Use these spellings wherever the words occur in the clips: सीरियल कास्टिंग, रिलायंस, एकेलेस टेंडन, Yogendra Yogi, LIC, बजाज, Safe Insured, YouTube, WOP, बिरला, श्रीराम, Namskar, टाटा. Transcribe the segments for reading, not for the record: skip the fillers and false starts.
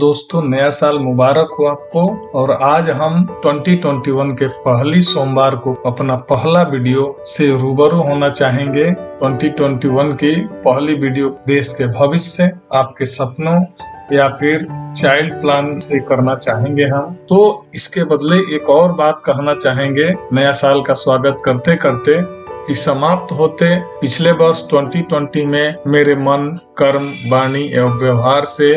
दोस्तों नया साल मुबारक हो आपको। और आज हम 2021 के पहली सोमवार को अपना पहला वीडियो से रूबरू होना चाहेंगे। 2021 की पहली वीडियो देश के भविष्य, आपके सपनों या फिर चाइल्ड प्लान से करना चाहेंगे हम। तो इसके बदले एक और बात कहना चाहेंगे। नया साल का स्वागत करते करते समाप्त होते पिछले वर्ष 2020 में मेरे मन, कर्म, वाणी एवं व्यवहार से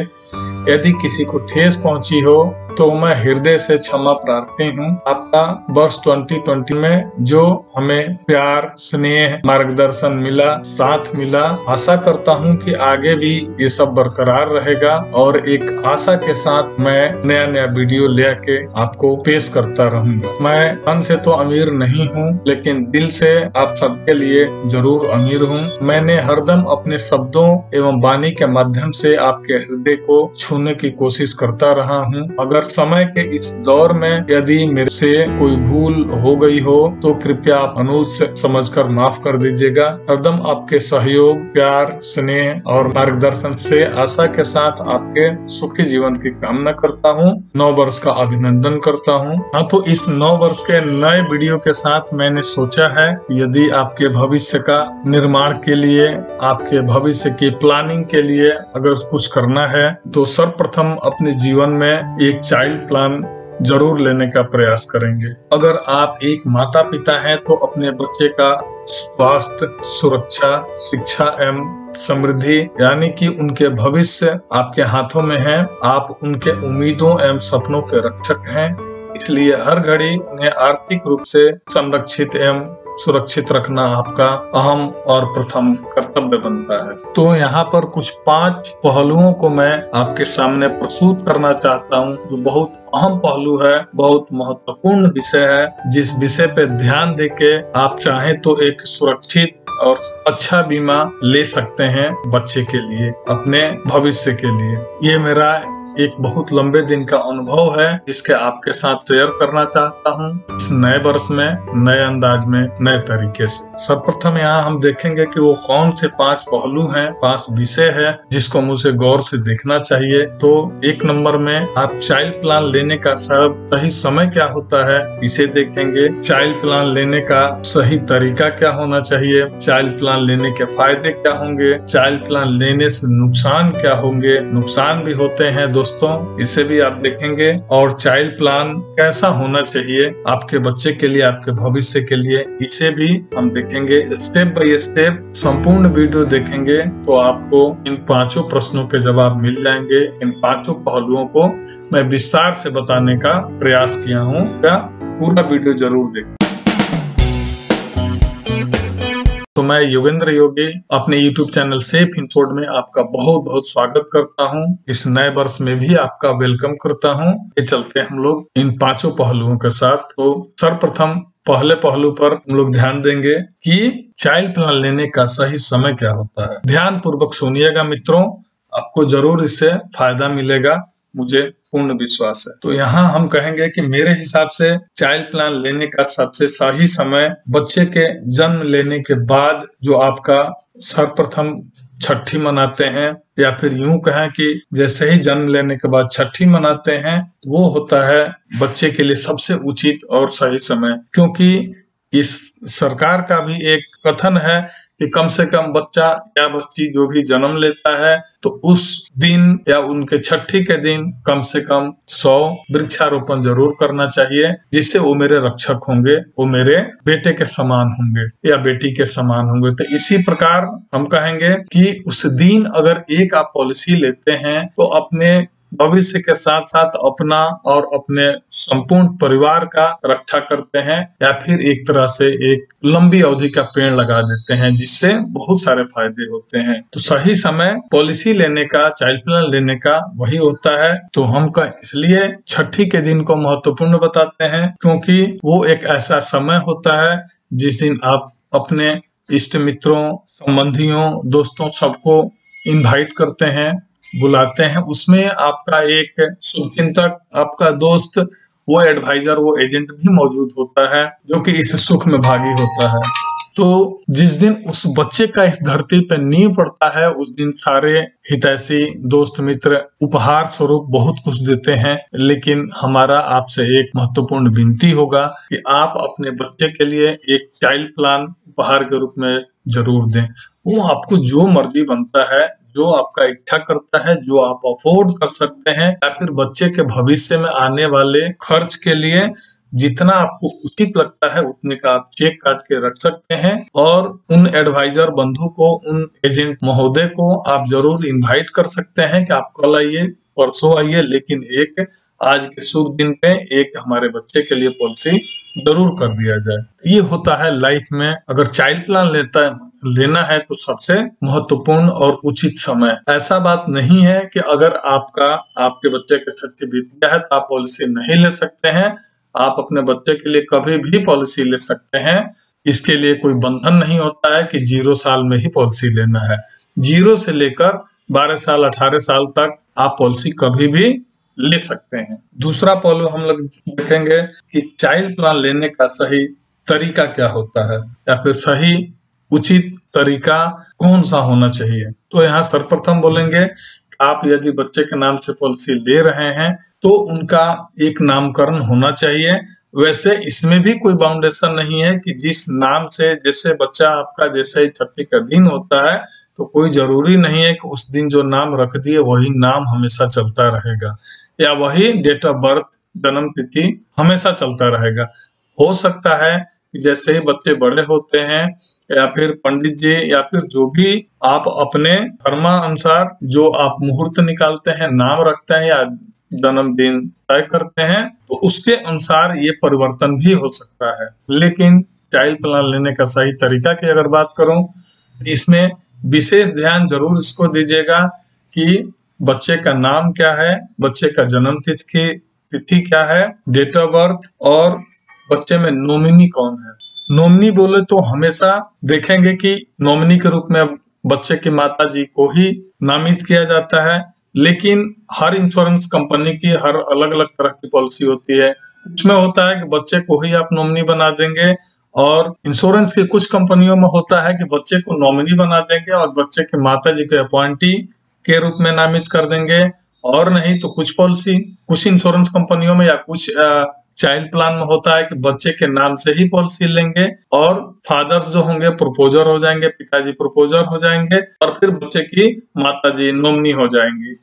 यदि किसी को ठेस पहुंची हो तो मैं हृदय से क्षमा प्रार्थी हूं। आपका वर्ष 2020 में जो हमें प्यार, स्नेह, मार्गदर्शन मिला, साथ मिला, आशा करता हूं कि आगे भी ये सब बरकरार रहेगा। और एक आशा के साथ मैं नया नया वीडियो ले के आपको पेश करता रहूंगा। मैं धन से तो अमीर नहीं हूं, लेकिन दिल से आप सबके लिए जरूर अमीर हूं। मैंने हरदम अपने शब्दों एवं वाणी के माध्यम से आपके हृदय को छूने की कोशिश करता रहा हूं। अगर समय के इस दौर में यदि मेरे से कोई भूल हो गई हो तो कृपया आप अनुरोध समझकर माफ कर दीजिएगा। हरदम आपके सहयोग, प्यार, स्नेह और मार्गदर्शन से आशा के साथ आपके सुखी जीवन की कामना करता हूं। 9 वर्ष का अभिनंदन करता हूं। हाँ, तो इस 9 वर्ष के नए वीडियो के साथ मैंने सोचा है यदि आपके भविष्य का निर्माण के लिए, आपके भविष्य की प्लानिंग के लिए अगर कुछ करना है तो सर्वप्रथम अपने जीवन में एक चाइल्ड प्लान जरूर लेने का प्रयास करेंगे। अगर आप एक माता पिता हैं तो अपने बच्चे का स्वास्थ्य, सुरक्षा, शिक्षा एवं समृद्धि यानी कि उनके भविष्य आपके हाथों में है। आप उनके उम्मीदों एवं सपनों के रक्षक हैं, इसलिए हर घड़ी उन्हें आर्थिक रूप से संरक्षित एवं सुरक्षित रखना आपका अहम और प्रथम कर्तव्य बनता है। तो यहाँ पर कुछ 5 पहलुओं को मैं आपके सामने प्रस्तुत करना चाहता हूँ जो बहुत अहम पहलू है, बहुत महत्वपूर्ण विषय है, जिस विषय पे ध्यान देके आप चाहे तो एक सुरक्षित और अच्छा बीमा ले सकते हैं बच्चे के लिए, अपने भविष्य के लिए। ये मेरा एक बहुत लंबे दिन का अनुभव है जिसके आपके साथ शेयर करना चाहता हूँ इस नए वर्ष में, नए अंदाज में, नए तरीके से। सर्वप्रथम यहाँ हम देखेंगे कि वो कौन से 5 पहलू हैं, 5 विषय है जिसको मुझे गौर से देखना चाहिए। तो 1 नंबर में आप चाइल्ड प्लान लेने का सही समय क्या होता है इसे देखेंगे। चाइल्ड प्लान लेने का सही तरीका क्या होना चाहिए, चाइल्ड प्लान लेने के फायदे क्या होंगे, चाइल्ड प्लान लेने से नुकसान क्या होंगे, नुकसान भी होते हैं दोस्तों, इसे भी आप देखेंगे। और चाइल्ड प्लान कैसा होना चाहिए आपके बच्चे के लिए, आपके भविष्य के लिए, इसे भी हम देखेंगे। स्टेप बाय स्टेप संपूर्ण वीडियो देखेंगे तो आपको इन 5 प्रश्नों के जवाब मिल जाएंगे। इन 5 पहलुओं को मैं विस्तार से बताने का प्रयास किया हूँ, क्या पूरा वीडियो जरूर देखें। तो मैं योगेंद्र योगी अपने YouTube चैनल सेफ इंश्योर्ड में आपका बहुत बहुत स्वागत करता हूं। इस नए वर्ष में भी आपका वेलकम करता हूं। ये चलते हम लोग इन 5 पहलुओं के साथ। तो सर्वप्रथम पहले पहलू पर हम लोग ध्यान देंगे कि चाइल्ड प्लान लेने का सही समय क्या होता है। ध्यान पूर्वक सुनिएगा मित्रों, आपको जरूर इससे फायदा मिलेगा, मुझे पूर्ण विश्वास है। तो यहाँ हम कहेंगे कि मेरे हिसाब से चाइल्ड प्लान लेने का सबसे सही समय बच्चे के जन्म लेने के बाद, जो आपका सर्वप्रथम छठी मनाते हैं या फिर यूं कहें कि जैसे ही जन्म लेने के बाद छठी मनाते हैं, वो होता है बच्चे के लिए सबसे उचित और सही समय। क्योंकि इस सरकार का भी एक कथन है कि कम से कम बच्चा या बच्ची जो भी जन्म लेता है तो उस दिन या उनके छठी के दिन कम से कम 100 वृक्षारोपण जरूर करना चाहिए, जिससे वो मेरे रक्षक होंगे, वो मेरे बेटे के समान होंगे या बेटी के समान होंगे। तो इसी प्रकार हम कहेंगे कि उस दिन अगर एक आप पॉलिसी लेते हैं तो अपने भविष्य के साथ साथ अपना और अपने संपूर्ण परिवार का रक्षा करते हैं, या फिर एक तरह से एक लंबी अवधि का पेड़ लगा देते हैं, जिससे बहुत सारे फायदे होते हैं। तो सही समय पॉलिसी लेने का, चाइल्ड प्लान लेने का वही होता है। तो हम इसलिए छठी के दिन को महत्वपूर्ण बताते हैं क्योंकि वो एक ऐसा समय होता है जिस दिन आप अपने इष्ट मित्रों, संबंधियों, दोस्तों सबको इन्वाइट करते हैं, बुलाते हैं। उसमें आपका एक शुभचिंतक, आपका दोस्त, वो एडवाइजर, वो एजेंट भी मौजूद होता है जो कि इस सुख में भागी होता है। तो जिस दिन उस बच्चे का इस धरती पर नींव पड़ता है उस दिन सारे हितैषी दोस्त मित्र उपहार स्वरूप बहुत कुछ देते हैं। लेकिन हमारा आपसे एक महत्वपूर्ण विनती होगा कि आप अपने बच्चे के लिए एक चाइल्ड प्लान उपहार के रूप में जरूर दें। वो आपको जो मर्जी बनता है, जो आपका इच्छा करता है, जो आप अफोर्ड कर सकते हैं, या फिर बच्चे के भविष्य में आने वाले खर्च के लिए जितना आपको उचित लगता है उतने का आप चेक काट के रख सकते हैं। और उन एडवाइजर बंधु को, उन एजेंट महोदय को आप जरूर इनवाइट कर सकते हैं कि आप कल आइए, परसों आइए, लेकिन एक आज के शुभ दिन पे एक हमारे बच्चे के लिए पॉलिसी जरूर कर दिया जाए। ये होता है लाइफ में अगर चाइल्ड प्लान लेना है तो सबसे महत्वपूर्ण और उचित समय। ऐसा बात नहीं है कि अगर आपके बच्चे के छत्ती बीत गया है तो आप पॉलिसी नहीं ले सकते हैं। आप अपने बच्चे के लिए कभी भी पॉलिसी ले सकते हैं। इसके लिए कोई बंधन नहीं होता है कि 0 साल में ही पॉलिसी लेना है। 0 से लेकर 12 साल 18 साल तक आप पॉलिसी कभी भी ले सकते हैं। दूसरा पहलू हम लोग देखेंगे कि चाइल्ड प्लान लेने का सही तरीका क्या होता है, या फिर सही उचित तरीका कौन सा होना चाहिए। तो यहाँ सर्वप्रथम बोलेंगे आप यदि बच्चे के नाम से पॉलिसी ले रहे हैं तो उनका एक नामकरण होना चाहिए। वैसे इसमें भी कोई बाउंडेशन नहीं है कि जिस नाम से, जैसे बच्चा आपका जैसे ही 36 का दिन होता है तो कोई जरूरी नहीं है कि उस दिन जो नाम रख दिए वही नाम हमेशा चलता रहेगा या वही डेट ऑफ बर्थ, जन्म तिथि हमेशा चलता रहेगा। हो सकता है कि जैसे ही बच्चे बड़े होते हैं या फिर पंडित जी या फिर जो भी आप अपने धर्मानुसार जो आप मुहूर्त निकालते हैं, नाम रखते हैं या जन्मदिन तय करते हैं, तो उसके अनुसार ये परिवर्तन भी हो सकता है। लेकिन चाइल्ड प्लान लेने का सही तरीका की अगर बात करूं तो इसमें विशेष ध्यान जरूर इसको दीजिएगा कि बच्चे का नाम क्या है, बच्चे का जन्म तिथि क्या है, डेट ऑफ बर्थ, और बच्चे में नॉमिनी कौन है। नॉमिनी बोले तो हमेशा देखेंगे कि नॉमिनी के रूप में बच्चे की माता जी को ही नामित किया जाता है। लेकिन हर इंश्योरेंस कंपनी की हर अलग अलग तरह की पॉलिसी होती है। उसमें होता है कि बच्चे को ही आप नॉमिनी बना देंगे, और इंश्योरेंस के कुछ कंपनियों में होता है कि बच्चे को नॉमिनी बना देंगे और बच्चे के माताजी को अपॉइंटी के रूप में नामित कर देंगे। और नहीं तो कुछ पॉलिसी, कुछ इंश्योरेंस कंपनियों में या कुछ चाइल्ड प्लान में होता है कि बच्चे के नाम से ही पॉलिसी लेंगे और फादर्स जो होंगे प्रपोजर हो जाएंगे, पिताजी प्रपोजर हो जाएंगे और फिर बच्चे की माताजी नॉमिनी हो जाएंगी।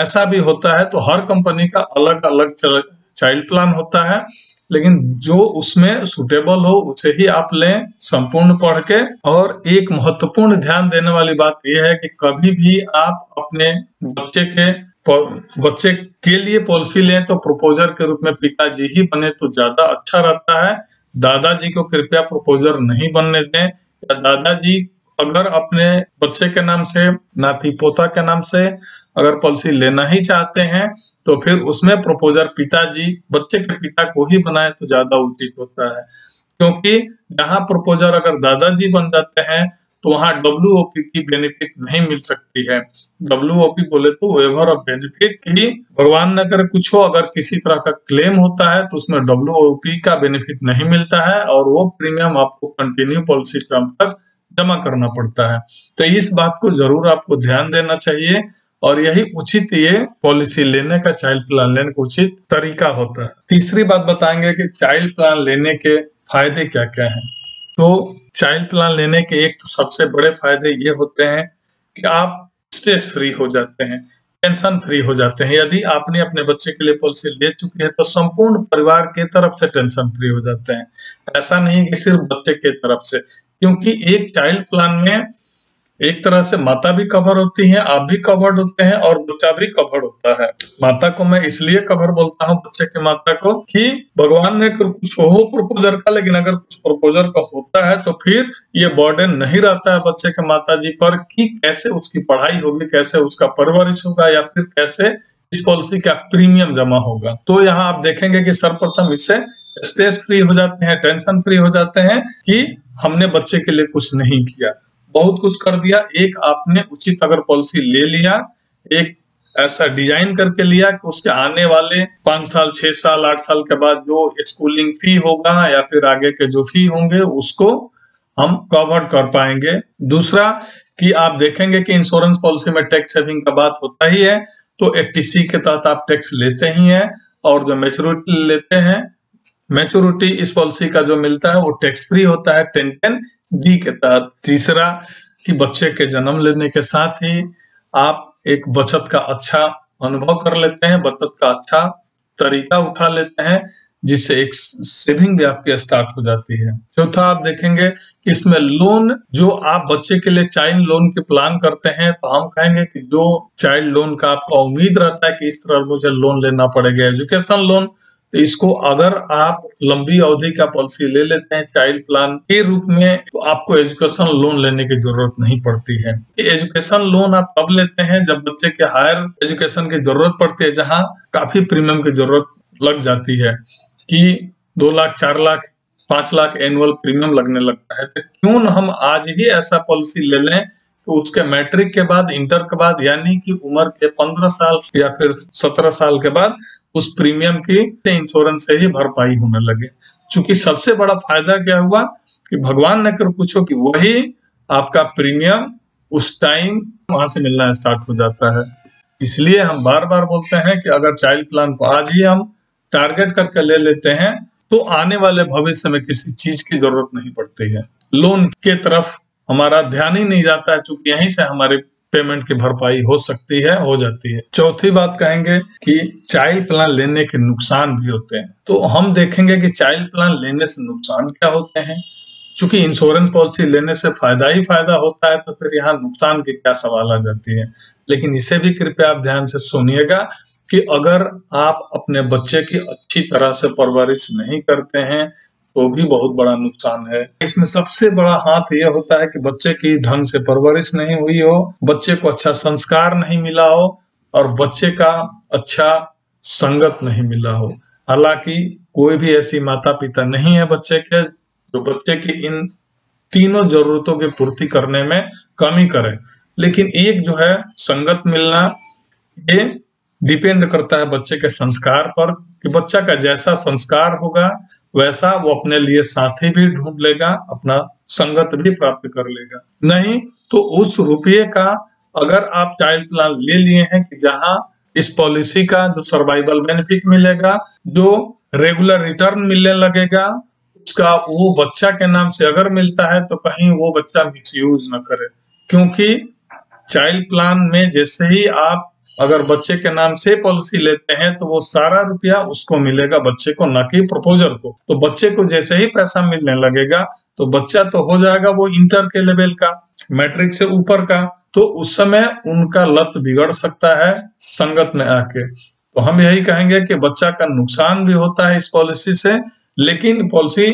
ऐसा भी होता है। तो हर कंपनी का अलग अलग चाइल्ड प्लान होता है, लेकिन जो उसमें सुटेबल हो उसे ही आप लें संपूर्ण पढ़ के। और एक महत्वपूर्ण ध्यान देने वाली बात यह है कि कभी भी आप अपने बच्चे के लिए पॉलिसी लें तो प्रपोजर के रूप में पिताजी ही बने तो ज्यादा अच्छा रहता है। दादाजी को कृपया प्रपोजर नहीं बनने दें, या दादाजी अगर अपने बच्चे के नाम से, नाती पोता के नाम से अगर पॉलिसी लेना ही चाहते हैं तो फिर उसमें प्रपोजर पिताजी, बच्चे के पिता को ही बनाए तो ज्यादा उचित होता है। क्योंकि जहां प्रपोजर अगर दादाजी बन जाते हैं तो वहां WOP की बेनिफिट नहीं मिल सकती है। WOP बोले तो वेवर ऑफ बेनिफिट की, भगवान न करे कुछ हो, अगर किसी तरह का क्लेम होता है तो उसमें WOP का बेनिफिट नहीं मिलता है और वो प्रीमियम आपको कंटिन्यू पॉलिसी टर्म तक जमा करना पड़ता है। तो इस बात को जरूर आपको ध्यान देना चाहिए और यही उचित ये पॉलिसी लेने का, चाइल्ड प्लान लेने का उचित तरीका होता है। तीसरी बात बताएंगे कि चाइल्ड प्लान लेने के फायदे क्या क्या हैं। तो चाइल्ड प्लान लेने के एक तो सबसे बड़े फायदे ये होते हैं कि आप स्ट्रेस फ्री हो जाते हैं, टेंशन फ्री हो जाते हैं। यदि आपने अपने बच्चे के लिए पॉलिसी ले चुकी है तो संपूर्ण परिवार के तरफ से टेंशन फ्री हो जाते हैं। ऐसा नहीं कि सिर्फ बच्चे के तरफ से, क्योंकि एक चाइल्ड प्लान में एक तरह से माता भी कवर होती है, आप भी कवर्ड होते हैं और बच्चा भी कवर्ड होता है। माता को मैं इसलिए कवर बोलता हूँ, बच्चे के माता को, कि भगवान ने कुछ हो प्रपोजर का, लेकिन अगर कुछ प्रपोजर का होता है तो फिर ये बर्डन नहीं रहता है बच्चे के माताजी पर कि कैसे उसकी पढ़ाई होगी, कैसे उसका परवरिश होगा, या फिर कैसे इस पॉलिसी का प्रीमियम जमा होगा। तो यहाँ आप देखेंगे कि सर्वप्रथम इससे स्ट्रेस फ्री हो जाते हैं, टेंशन फ्री हो जाते हैं कि हमने बच्चे के लिए कुछ नहीं किया, बहुत कुछ कर दिया। एक आपने उचित अगर पॉलिसी ले लिया, एक ऐसा डिजाइन करके लिया कि उसके आने वाले 5 साल, 6 साल, 8 साल के बाद जो स्कूलिंग फी होगा या फिर आगे के जो फी होंगे उसको हम कवर कर पाएंगे। दूसरा कि आप देखेंगे कि इंश्योरेंस पॉलिसी में टैक्स सेविंग का बात होता ही है, तो एटीसी के तहत आप टैक्स लेते ही हैं और जो मैच्योरिटी लेते हैं, मैच्योरिटी इस पॉलिसी का जो मिलता है वो टैक्स फ्री होता है 1010D के तहत। तीसरा कि बच्चे के जन्म लेने के साथ ही आप एक बचत का अच्छा अनुभव कर लेते हैं, बचत का अच्छा तरीका उठा लेते हैं, जिससे एक सेविंग भी आपकी स्टार्ट हो जाती है। चौथा आप देखेंगे कि इसमें लोन जो आप बच्चे के लिए चाइल्ड लोन की प्लान करते हैं, तो हम कहेंगे कि जो चाइल्ड लोन का आपका उम्मीद रहता है कि इस तरह मुझे लोन लेना पड़ेगा एजुकेशन लोन, तो इसको अगर आप लंबी अवधि का पॉलिसी ले लेते हैं चाइल्ड प्लान के रूप में, तो आपको एजुकेशन लोन लेने की जरूरत नहीं पड़ती है। एजुकेशन लोन आप तब लेते हैं जब बच्चे के हायर एजुकेशन की जरूरत पड़ती है, जहाँ काफी प्रीमियम की जरूरत लग जाती है कि 2 लाख 4 लाख 5 लाख एनुअल प्रीमियम लगने लगता है। तो क्यों न हम आज ही ऐसा पॉलिसी ले लें तो उसके मैट्रिक के बाद, इंटर के बाद, यानी कि उम्र के 15 साल या फिर 17 साल के बाद उस प्रीमियम की इंश्योरेंस से ही भरपाई होने लगे। चूंकि सबसे बड़ा फायदा क्या हुआ कि भगवान न कर पूछो कि वही आपका प्रीमियम उस टाइम वहां से मिलना स्टार्ट हो जाता है। इसलिए हम बार बार बोलते हैं कि अगर चाइल्ड प्लान को आज ही हम टारगेट करके ले लेते हैं तो आने वाले भविष्य में किसी चीज की जरूरत नहीं पड़ती है, लोन के तरफ हमारा ध्यान ही नहीं जाता है, चूंकि यहीं से हमारे पेमेंट की भरपाई हो सकती है, हो जाती है। चौथी बात कहेंगे कि चाइल्ड प्लान लेने के नुकसान भी होते हैं, तो हम देखेंगे कि चाइल्ड प्लान लेने से नुकसान क्या होते हैं। चूंकि इंश्योरेंस पॉलिसी लेने से फायदा ही फायदा होता है, तो फिर यहाँ नुकसान की क्या सवाल आ जाती है। लेकिन इसे भी कृपया आप ध्यान से सुनिएगा कि अगर आप अपने बच्चे की अच्छी तरह से परवरिश नहीं करते हैं तो भी बहुत बड़ा नुकसान है। इसमें सबसे बड़ा हाथ यह होता है कि बच्चे की ढंग से परवरिश नहीं हुई हो, बच्चे को अच्छा संस्कार नहीं मिला हो और बच्चे का अच्छा संगत नहीं मिला हो। हालांकि कोई भी ऐसी माता पिता नहीं है बच्चे के जो बच्चे की इन तीनों जरूरतों की पूर्ति करने में कमी करे, लेकिन एक जो है संगत मिलना, ये डिपेंड करता है बच्चे के संस्कार पर कि बच्चा का जैसा संस्कार होगा वैसा वो अपने लिए साथी भी ढूंढ लेगा, अपना संगत भी प्राप्त कर लेगा। नहीं तो उस रुपये का अगर आप चाइल्ड प्लान ले लिए हैं कि जहां इस पॉलिसी का जो सर्वाइवल बेनिफिट मिलेगा, जो रेगुलर रिटर्न मिलने लगेगा, उसका वो बच्चा के नाम से अगर मिलता है तो कहीं वो बच्चा मिसयूज ना करे, क्योंकि चाइल्ड प्लान में जैसे ही आप अगर बच्चे के नाम से पॉलिसी लेते हैं तो वो सारा रुपया उसको मिलेगा, बच्चे को, ना कि प्रपोजर को। तो बच्चे को जैसे ही पैसा मिलने लगेगा तो बच्चा तो हो जाएगा वो इंटर के लेवल का, मैट्रिक से ऊपर का, तो उस समय उनका लत बिगड़ सकता है संगत में आके। तो हम यही कहेंगे कि बच्चा का नुकसान भी होता है इस पॉलिसी से, लेकिन पॉलिसी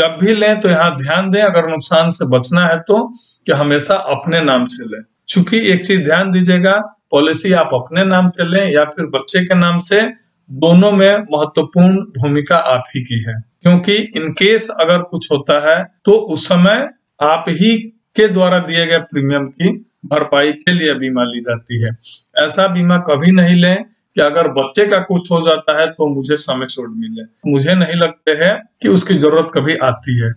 जब भी लें तो यहाँ ध्यान दें अगर नुकसान से बचना है तो कि हमेशा अपने नाम से लें। चूंकि एक चीज ध्यान दीजिएगा, पॉलिसी आप अपने नाम से लें या फिर बच्चे के नाम से, दोनों में महत्वपूर्ण भूमिका आप ही की है, क्योंकि इन केस अगर कुछ होता है तो उस समय आप ही के द्वारा दिए गए प्रीमियम की भरपाई के लिए बीमा ली जाती है। ऐसा बीमा कभी नहीं लें कि अगर बच्चे का कुछ हो जाता है तो मुझे समय छोड़ मिले, मुझे नहीं लगते है कि उसकी जरूरत कभी आती है।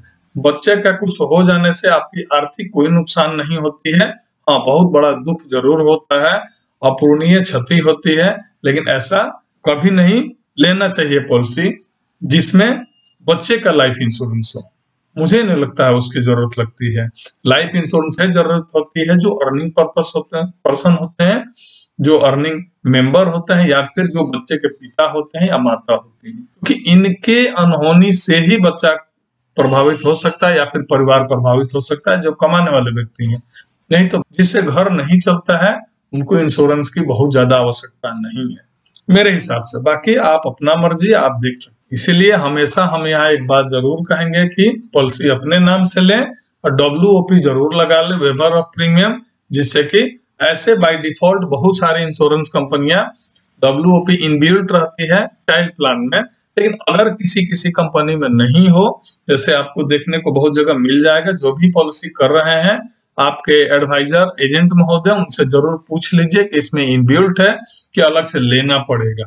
बच्चे का कुछ हो जाने से आपकी आर्थिक कोई नुकसान नहीं होती है, हाँ बहुत बड़ा दुख जरूर होता है, अपूर्णीय क्षति होती है, लेकिन ऐसा कभी नहीं लेना चाहिए पॉलिसी जिसमें बच्चे का लाइफ इंश्योरेंस हो। मुझे नहीं लगता है उसकी जरूरत लगती है। लाइफ इंश्योरेंस है जरूरत होती है जो अर्निंग पर्पस होते हैं, पर्सन होते हैं, जो अर्निंग मेंबर होते हैं या फिर जो बच्चे के पिता होते हैं या माता होती है, क्योंकि इनके अनहोनी से ही बच्चा प्रभावित हो सकता है या फिर परिवार प्रभावित हो सकता है जो कमाने वाले व्यक्ति हैं। नहीं तो जिससे घर नहीं चलता है उनको इंश्योरेंस की बहुत ज्यादा आवश्यकता नहीं है मेरे हिसाब से। बाकी आप अपना मर्जी, आप देख सकते। इसीलिए हमेशा हम यहाँ एक बात जरूर कहेंगे कि पॉलिसी अपने नाम से लें और WOP जरूर लगा लें, वेबर ऑफ प्रीमियम, जिससे कि ऐसे बाय डिफॉल्ट बहुत सारी इंश्योरेंस कंपनियां WOP इनबिल्ट रहती है चाइल्ड प्लान में, लेकिन अगर किसी कंपनी में नहीं हो, जैसे आपको देखने को बहुत जगह मिल जाएगा। जो भी पॉलिसी कर रहे हैं आपके एडवाइजर, एजेंट महोदय, उनसे जरूर पूछ लीजिए कि इसमें इनबिल्ट है कि अलग से लेना पड़ेगा।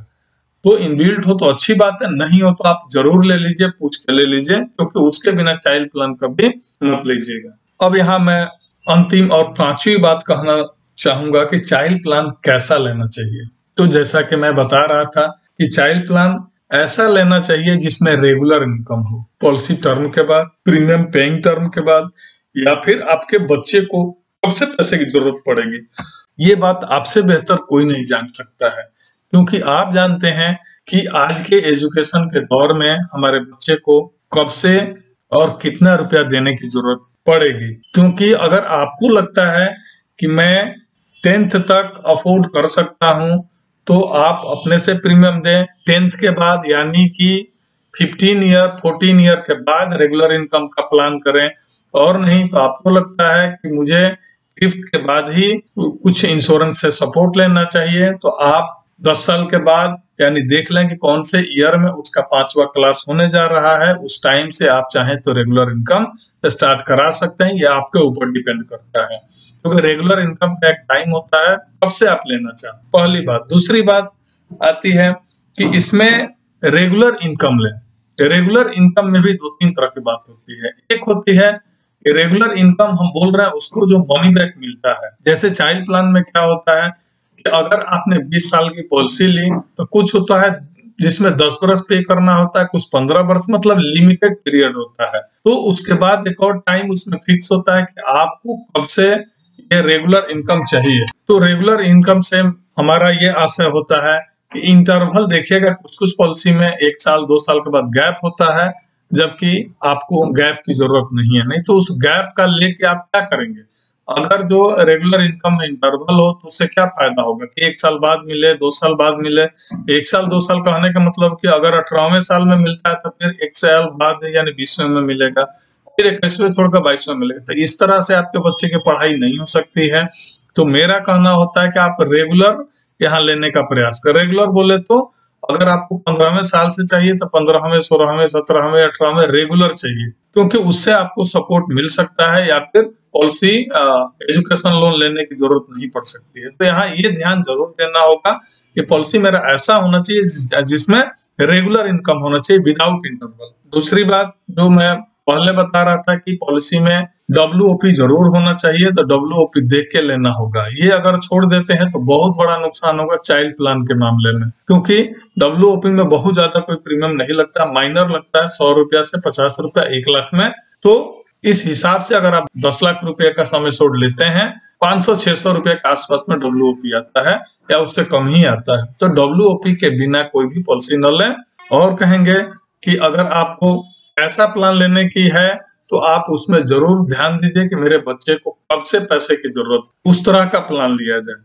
तो इनबिल्ट हो तो अच्छी बात है, नहीं हो तो आप जरूर ले लीजिए, पूछ के ले लीजिए, क्योंकि उसके बिना चाइल्ड प्लान कभी मत लीजिएगा। अब यहाँ मैं अंतिम और पांचवी बात कहना चाहूंगा कि चाइल्ड प्लान कैसा लेना चाहिए। तो जैसा कि मैं बता रहा था कि चाइल्ड प्लान ऐसा लेना चाहिए जिसमें रेगुलर इनकम हो, पॉलिसी टर्म के बाद, प्रीमियम पेइंग टर्म के बाद, या फिर आपके बच्चे को कब से पैसे की जरूरत पड़ेगी, ये बात आपसे बेहतर कोई नहीं जान सकता है। क्योंकि आप जानते हैं कि आज के एजुकेशन के दौर में हमारे बच्चे को कब से और कितना रुपया देने की जरूरत पड़ेगी। क्योंकि अगर आपको लगता है कि मैं 10th तक अफोर्ड कर सकता हूं, तो आप अपने से प्रीमियम दें। 10th के बाद यानी कि 15 ईयर 14 ईयर के बाद रेगुलर इनकम का प्लान करें, और नहीं तो आपको लगता है कि मुझे 5th के बाद ही कुछ इंश्योरेंस से सपोर्ट लेना चाहिए, तो आप 10 साल के बाद यानी देख लें कि कौन से ईयर में उसका 5वां क्लास होने जा रहा है, उस टाइम से आप चाहें तो रेगुलर इनकम स्टार्ट करा सकते हैं। यह आपके ऊपर डिपेंड करता है, क्योंकि रेगुलर इनकम का एक टाइम होता है कब से आप लेना चाहें, पहली बात। दूसरी बात आती है कि इसमें रेगुलर इनकम लें। रेगुलर इनकम में भी 2-3 तरह की बात होती है। एक होती है रेगुलर इनकम, हम बोल रहे हैं उसको जो मनी बैक मिलता है। जैसे चाइल्ड प्लान में क्या होता है कि अगर आपने 20 साल की पॉलिसी ली तो कुछ होता है जिसमें 10 वर्ष पे करना होता है, कुछ 15 वर्ष, मतलब लिमिटेड पीरियड होता है। तो उसके बाद एक और टाइम उसमें फिक्स होता है कि आपको कब से ये रेगुलर इनकम चाहिए। तो रेगुलर इनकम से हमारा ये आशय होता है कि इंटरवल देखिएगा, कुछ कुछ पॉलिसी में 1 साल 2 साल के बाद गैप होता है, जबकि आपको गैप की जरूरत नहीं है। नहीं तो उस गैप का लेके आप क्या करेंगे? अगर जो रेगुलर इनकम में इंटरवल हो तो उससे क्या फायदा होगा कि 1 साल बाद मिले, 2 साल बाद मिले। 1 साल 2 साल कहने का मतलब कि अगर 18वें साल में मिलता है तो फिर 1 साल बाद यानी 20वें में मिलेगा, फिर 21वें छोड़कर 22वें मिलेगा। तो इस तरह से आपके बच्चे की पढ़ाई नहीं हो सकती है। तो मेरा कहना होता है कि आप रेगुलर यहाँ लेने का प्रयास करें। रेगुलर बोले तो अगर आपको 15वें साल से चाहिए तो 15वें 16वें 17वें 18वें रेगुलर चाहिए, क्योंकि उससे आपको सपोर्ट मिल सकता है, या फिर पॉलिसी एजुकेशन लोन लेने की जरूरत नहीं पड़ सकती है। तो यहाँ ये ध्यान जरूर देना होगा कि पॉलिसी मेरा ऐसा होना चाहिए जिसमें रेगुलर इनकम होना चाहिए विदाउट इंटरवल। दूसरी बात जो मैं पहले बता रहा था कि पॉलिसी में WOP जरूर होना चाहिए, तो WOP देख के लेना होगा। ये अगर छोड़ देते हैं तो बहुत बड़ा नुकसान होगा चाइल्ड प्लान के मामले में, क्योंकि WOP में बहुत ज्यादा कोई प्रीमियम नहीं लगता, माइनर लगता है, 100 रुपया से 50 रुपया 1 लाख में। तो इस हिसाब से अगर आप 10 लाख रुपए का समय छोड़ लेते हैं, 500-600 रुपए के आसपास में WOP आता है, या उससे कम ही आता है। तो WOP के बिना कोई भी पॉलिसी न लें। और कहेंगे कि अगर आपको ऐसा प्लान लेने की है तो आप उसमें जरूर ध्यान दीजिए कि मेरे बच्चे को कब से पैसे की जरूरत, उस तरह का प्लान लिया जाए।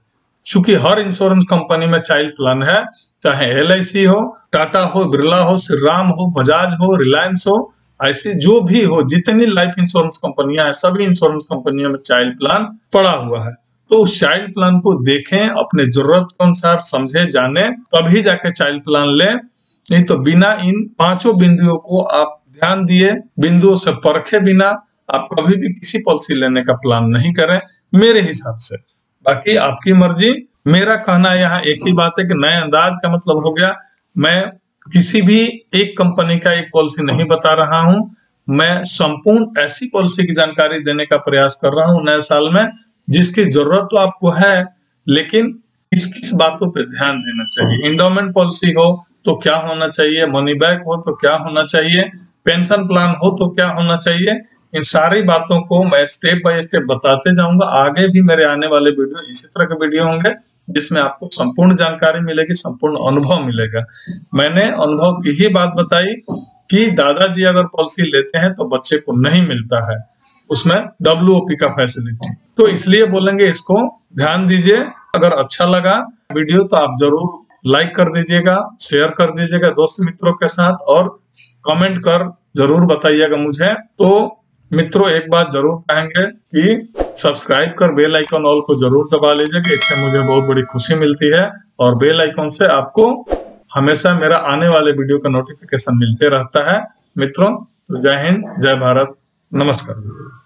चूंकि हर इंश्योरेंस कंपनी में चाइल्ड प्लान है, चाहे LIC हो, टाटा हो, बिरला हो, श्रीराम हो, बजाज हो, रिलायंस हो, ऐसी जो भी हो, जितनी लाइफ इंश्योरेंस कंपनियां हैं, सभी इंश्योरेंस कंपनियों में चाइल्ड प्लान पड़ा हुआ है। तो उस चाइल्ड प्लान को देखें, अपने जरूरत के अनुसार समझे, जाने, तभी जाके चाइल्ड प्लान लें। नहीं तो बिना इन 5 बिंदुओं को आप ध्यान दिए, बिंदुओं से परखे बिना आप कभी भी किसी पॉलिसी लेने का प्लान नहीं करें, मेरे हिसाब से। बाकी आपकी मर्जी। मेरा कहना यहाँ एक ही बात है कि नए अंदाज का मतलब हो गया, मैं किसी भी एक कंपनी का एक पॉलिसी नहीं बता रहा हूं, मैं संपूर्ण ऐसी पॉलिसी की जानकारी देने का प्रयास कर रहा हूं नए साल में, जिसकी जरूरत तो आपको है, लेकिन किस किस बातों पे ध्यान देना चाहिए। इंडोमेंट पॉलिसी हो तो क्या होना चाहिए, मनी बैक हो तो क्या होना चाहिए, पेंशन प्लान हो तो क्या होना चाहिए, इन सारी बातों को मैं स्टेप बाय स्टेप बताते जाऊंगा। आगे भी मेरे आने वाले वीडियो इसी तरह के वीडियो होंगे, जिसमें आपको संपूर्ण जानकारी मिलेगी, संपूर्ण अनुभव मिलेगा। मैंने अनुभव की ही बात बताई कि दादाजी अगर पॉलिसी लेते हैं तो बच्चे को नहीं मिलता है उसमें WOP का फैसिलिटी, तो इसलिए बोलेंगे इसको ध्यान दीजिए। अगर अच्छा लगा वीडियो तो आप जरूर लाइक कर दीजिएगा, शेयर कर दीजिएगा दोस्त मित्रों के साथ, और कमेंट कर जरूर बताइएगा मुझे। तो मित्रों एक बात जरूर कहेंगे कि सब्सक्राइब कर बेल आइकन ऑल को जरूर दबा लीजिएगा, इससे मुझे बहुत बड़ी खुशी मिलती है, और बेल आइकन से आपको हमेशा मेरा आने वाले वीडियो का नोटिफिकेशन मिलते रहता है। मित्रों जय हिंद, जय भारत, नमस्कार।